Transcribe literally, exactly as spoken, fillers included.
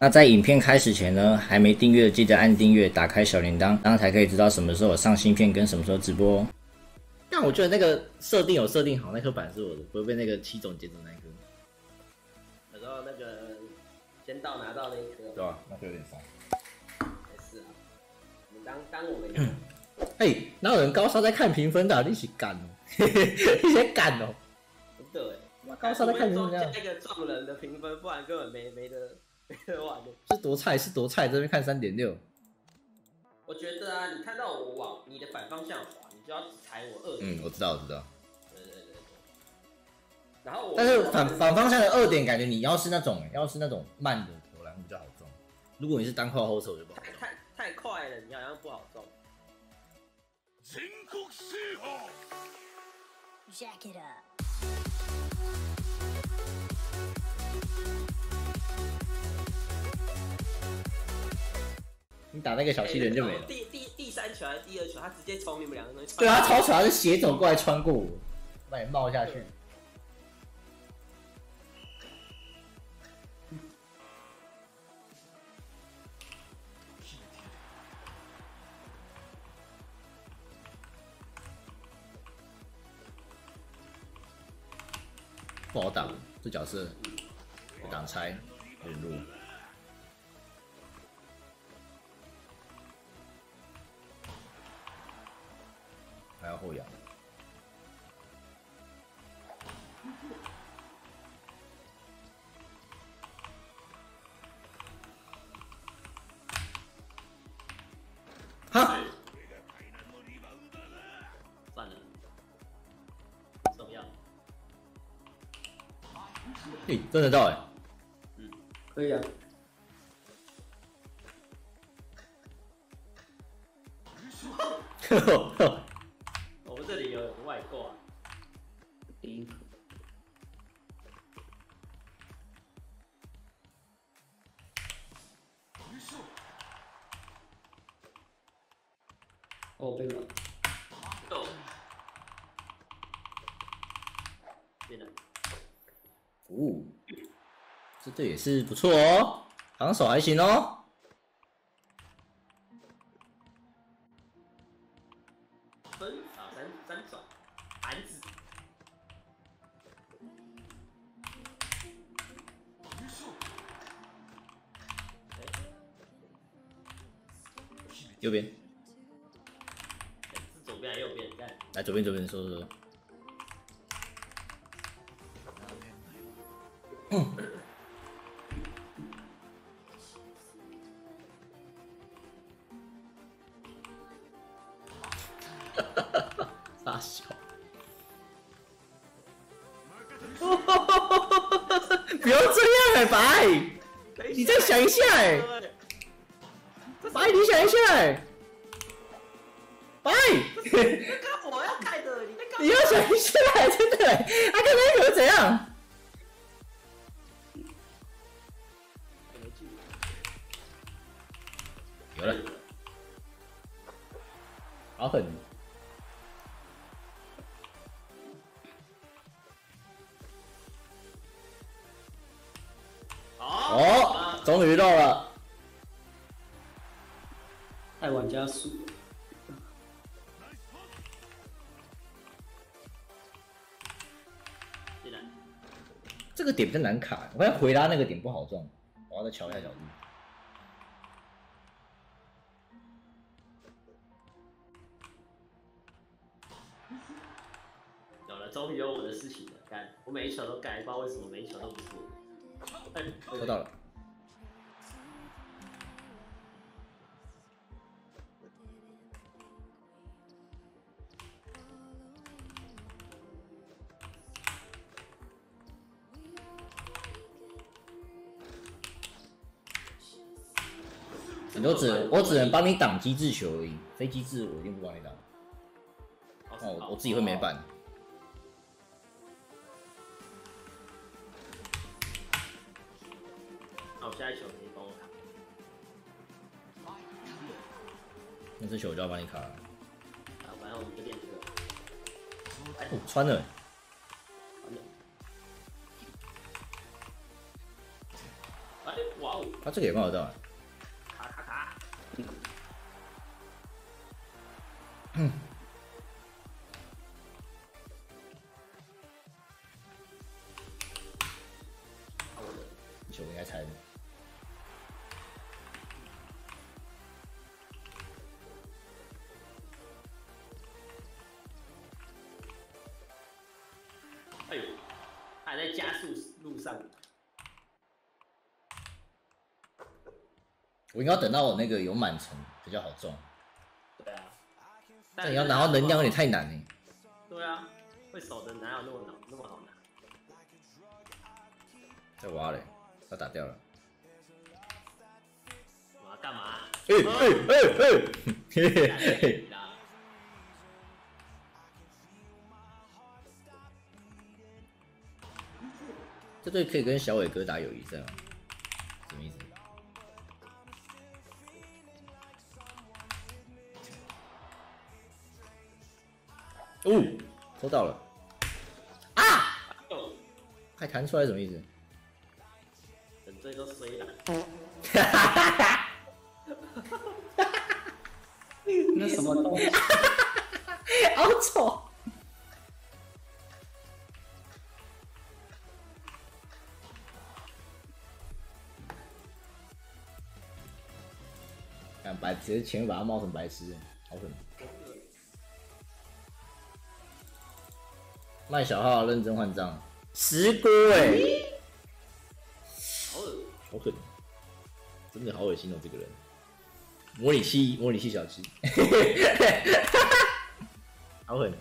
那在影片开始前呢，还没订阅的记得按订阅，打开小铃铛，这样才可以知道什么时候有上新片跟什么时候直播哦。但我觉得那个设定有设定好，那颗板是我的，不会被那个七种捡走那颗。然后那个先到拿到那一颗，对吧、啊？那就有点伤。没事啊，你当当我们。哎、欸，哪有人高烧在看评分的、啊？你是敢哦，你是敢哦。对，那高烧在看评分。那个撞人的评分，不然根本没没得。是多菜是多菜，这边看 三点六。我觉得啊，你看到我往你的反方向滑，你就要踩我二。嗯，我知道，我知道。对对对对。然后我。但是反反方向的二点，感觉你要是那种，要是那种慢的投篮比较好撞。如果你是单靠后手，就不好撞。太太太快了，你好像不好撞。全国四号。Jack it up。 你打那个小气人就没了。第第第三球还是第二球，他直接从你们两个人穿。对啊，超扯，他是斜走过来穿过我，把你冒下去。不好挡，这角色挡拆有点弱。 还要后仰，哈，算了，不重要。哎，真的到哎、欸，嗯，可以啊。 哦，被了，够，变了，哦，这队也是不错哦，防守还行哦。分啊，三三转，盘子。右边。 来左边，左边，说说说。嗯。哈哈哈哈！傻笑。哈哈哈哈哈哈！不要这样哎、欸，白，你再想一下哎、欸，白，你想一下哎、欸，白。我要盖的，你在干嘛？你要想一下，真的，他刚才可是怎样？有了，好狠！哦，终于到了，爱玩家输。 这个点比较难卡，我要回拉那个点不好撞，我要再瞧一下角度。有了，终于有我的事情了，干！我每一球都干，不知道为什么每一球都不是我。收到了。你都只我只能帮你挡机制球而已，非机制我一定不帮你挡。那我我自己会没办。那我下一球你帮我卡。那这球我就要帮你卡了。啊，反正我们就练这个。哦，穿了。 哇哦！他这个也刚好到啊。卡卡卡。嗯。球应该踩的。哎呦，还在加速路上。 我应该要等到我那个有满城比较好中。对啊，但你要拿到能量有点太难了。对啊，会守的哪有那么难那么好拿？在挖嘞，要打掉了。我要干嘛？哎哎哎哎！嘿嘿嘿。这队可以跟小伟哥打友谊战吗？什么意思？ 哦，抽到了！啊！还弹出来什么意思？整队都衰了。哈哈哈！那什么东西？好丑！看白，其实前面把他冒成白痴，好狠！ 卖小号，认真换账，石锅哎，好恶，好狠，真的好恶心哦！这个人，模拟器，模拟器小鸡，好狠。